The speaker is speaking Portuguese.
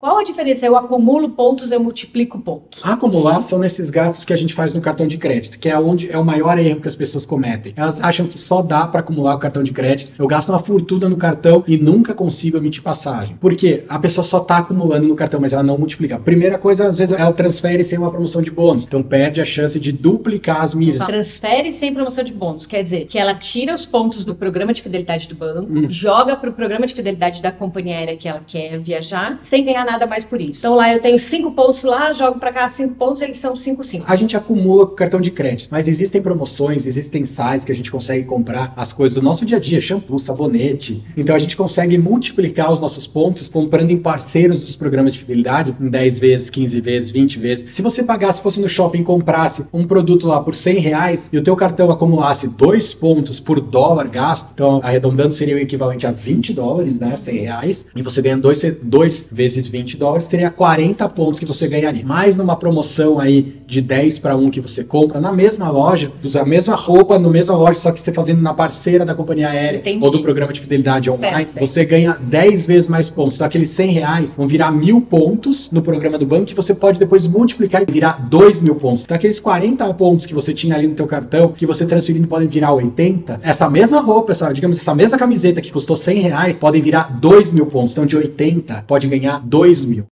Qual a diferença? Eu acumulo pontos, eu multiplico pontos. Acumular são nesses gastos que a gente faz no cartão de crédito, que é onde é o maior erro que as pessoas cometem. Elas acham que só dá para acumular o cartão de crédito. Eu gasto uma fortuna no cartão e nunca consigo emitir passagem. Por quê? A pessoa só tá acumulando no cartão, mas ela não multiplica. Primeira coisa, às vezes ela transfere sem uma promoção de bônus. Então perde a chance de duplicar as milhas. Transfere sem promoção de bônus. Quer dizer que ela tira os pontos do programa de fidelidade do banco, joga pro programa de fidelidade da companhia aérea que ela quer viajar, sem ganhar nada mais por isso. Então lá eu tenho 5 pontos lá, jogo pra cá 5 pontos, eles são 5,5. A gente acumula com o cartão de crédito, mas existem promoções, existem sites que a gente consegue comprar as coisas do nosso dia a dia, shampoo, sabonete. Então a gente consegue multiplicar os nossos pontos comprando em parceiros dos programas de fidelidade, em 10 vezes, 15 vezes, 20 vezes. Se você pagasse, fosse no shopping, comprasse um produto lá por 100 reais e o teu cartão acumulasse 2 pontos por dólar gasto, então arredondando seria o equivalente a 20 dólares, né, 100 reais, e você ganha 2 vezes 20 dólares, seria 40 pontos que você ganharia. Mais numa promoção aí de 10 para 1 que você compra na mesma loja, usa a mesma roupa na mesma loja, só que você fazendo na parceira da companhia aérea, entendi, ou do programa de fidelidade online, certo, você ganha 10 vezes mais pontos. Então aqueles 100 reais vão virar 1.000 pontos no programa do banco, que você pode depois multiplicar e virar 2.000 pontos. Então aqueles 40 pontos que você tinha ali no teu cartão, que você transferindo podem virar 80, essa mesma roupa, essa mesma camiseta que custou 100 reais, podem virar 2.000 pontos. Então de 80 pode ganhar 2.000.